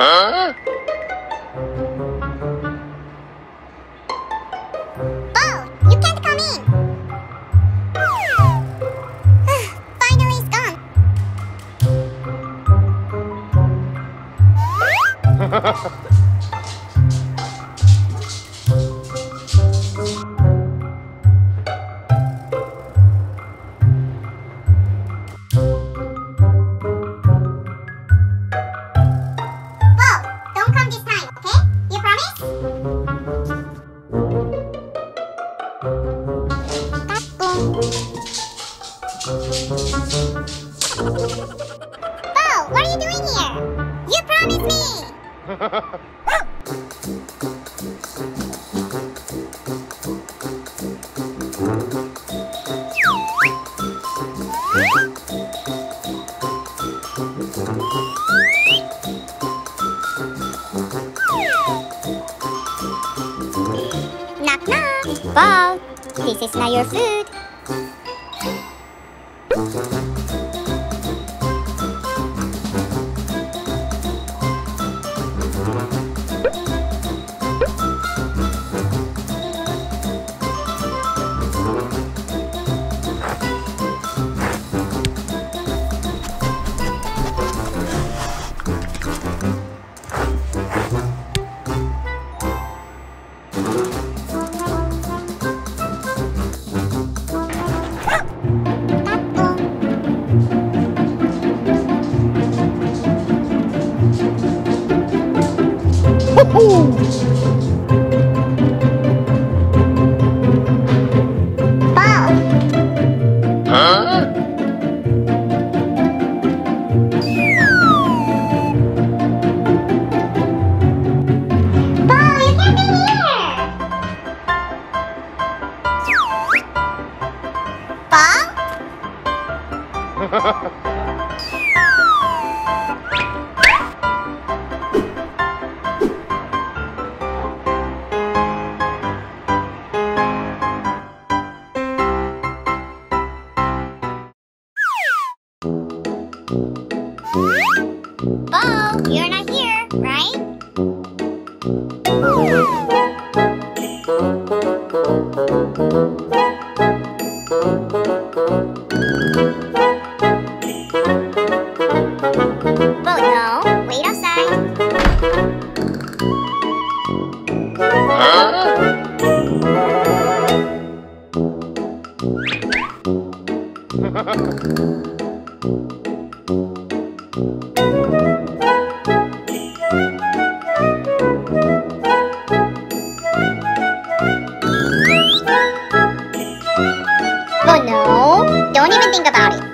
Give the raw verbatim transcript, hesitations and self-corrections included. Huh? Bo, you can't come in. Finally, he's gone. Bob, this is not your food. Oh no, don't even think about it.